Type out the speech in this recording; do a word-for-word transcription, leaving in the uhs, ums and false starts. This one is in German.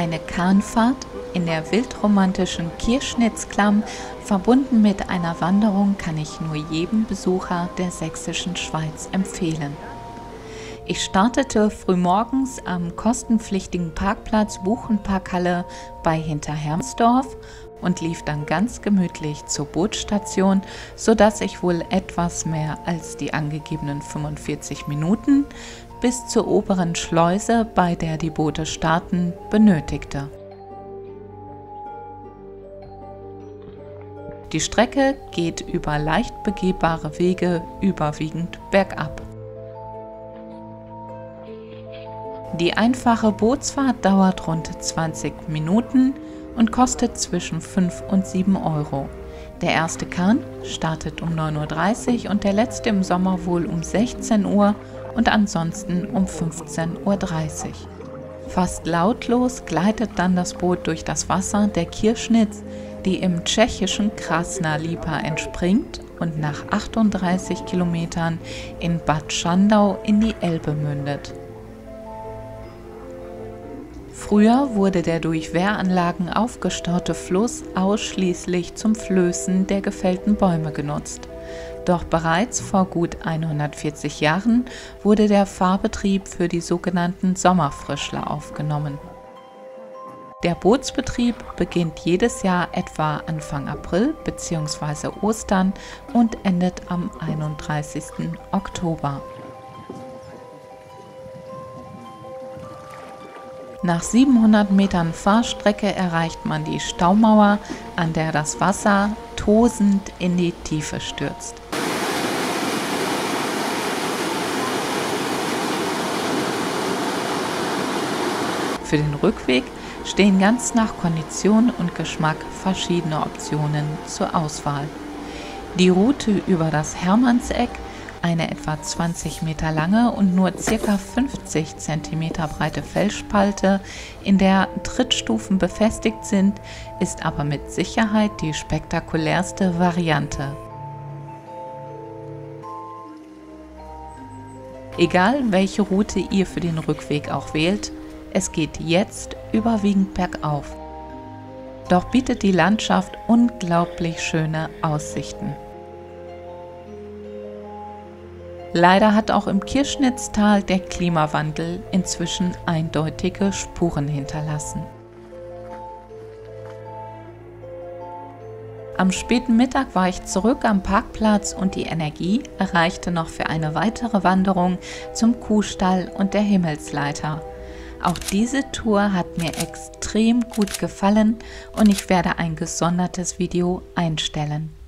Eine Kahnfahrt in der wildromantischen Kirnitzschklamm, verbunden mit einer Wanderung, kann ich nur jedem Besucher der Sächsischen Schweiz empfehlen. Ich startete frühmorgens am kostenpflichtigen Parkplatz Buchenparkhalle bei Hinterhermsdorf und lief dann ganz gemütlich zur Bootsstation, sodass ich wohl etwas mehr als die angegebenen fünfundvierzig Minuten bis zur oberen Schleuse, bei der die Boote starten, benötigte. Die Strecke geht über leicht begehbare Wege überwiegend bergab. Die einfache Bootsfahrt dauert rund zwanzig Minuten und kostet zwischen fünf und sieben Euro. Der erste Kahn startet um neun Uhr dreißig und der letzte im Sommer wohl um sechzehn Uhr und ansonsten um fünfzehn Uhr dreißig. Fast lautlos gleitet dann das Boot durch das Wasser der Kirnitzsch, die im tschechischen Krasna Lipa entspringt und nach achtunddreißig Kilometern in Bad Schandau in die Elbe mündet. Früher wurde der durch Wehranlagen aufgestaute Fluss ausschließlich zum Flößen der gefällten Bäume genutzt. Doch bereits vor gut hundertvierzig Jahren wurde der Fahrbetrieb für die sogenannten Sommerfrischler aufgenommen. Der Bootsbetrieb beginnt jedes Jahr etwa Anfang April bzw. Ostern und endet am einunddreißigsten Oktober. Nach siebenhundert Metern Fahrstrecke erreicht man die Staumauer, an der das Wasser tosend in die Tiefe stürzt. Für den Rückweg stehen ganz nach Kondition und Geschmack verschiedene Optionen zur Auswahl. Die Route über das Hermannseck, eine etwa zwanzig Meter lange und nur ca. fünfzig Zentimeter breite Felsspalte, in der Trittstufen befestigt sind, ist aber mit Sicherheit die spektakulärste Variante. Egal welche Route ihr für den Rückweg auch wählt, es geht jetzt überwiegend bergauf. Doch bietet die Landschaft unglaublich schöne Aussichten. Leider hat auch im Kirnitzschtal der Klimawandel inzwischen eindeutige Spuren hinterlassen. Am späten Mittag war ich zurück am Parkplatz und die Energie reichte noch für eine weitere Wanderung zum Kuhstall und der Himmelsleiter. Auch diese Tour hat mir extrem gut gefallen und ich werde ein gesondertes Video einstellen.